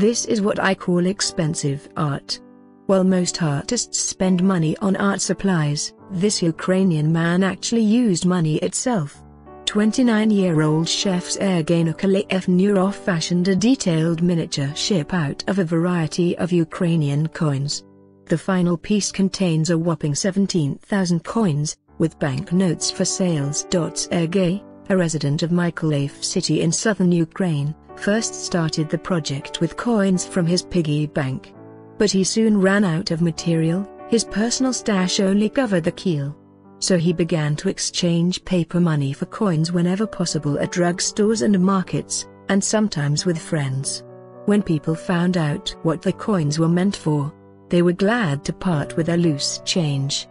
This is what I call expensive art. While most artists spend money on art supplies, this Ukrainian man actually used money itself. 29-year-old chef Sergei Nikolayev Knurov fashioned a detailed miniature ship out of a variety of Ukrainian coins. The final piece contains a whopping 17,000 coins, with banknotes for sales. Sergei, a resident of Mykolaiv city in southern Ukraine, first started the project with coins from his piggy bank. But he soon ran out of material, his personal stash only covered the keel. So he began to exchange paper money for coins whenever possible at drugstores and markets, and sometimes with friends. When people found out what the coins were meant for, they were glad to part with their loose change.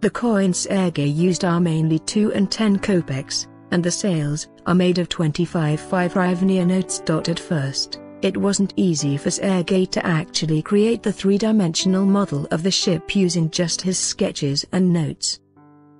The coins Sergei used are mainly 2 and 10 kopecks, and the sales are made of 25 hryvnia notes. At first, it wasn't easy for Sergei to actually create the three-dimensional model of the ship using just his sketches and notes.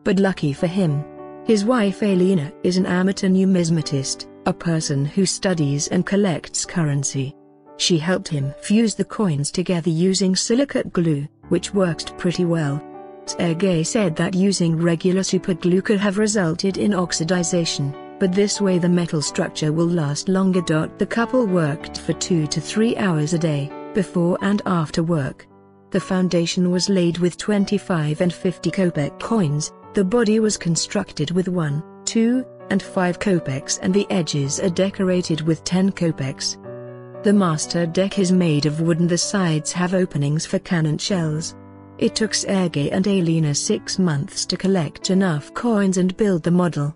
But lucky for him, his wife Alina is an amateur numismatist, a person who studies and collects currency. She helped him fuse the coins together using silicate glue, which worked pretty well. Sergei said that using regular superglue could have resulted in oxidization, but this way the metal structure will last longer. The couple worked for 2 to 3 hours a day, before and after work. The foundation was laid with 25 and 50 kopek coins, the body was constructed with 1, 2, and 5 kopecks, and the edges are decorated with 10 kopecks. The master deck is made of wood and the sides have openings for cannon shells. It took Sergei and Alina 6 months to collect enough coins and build the model.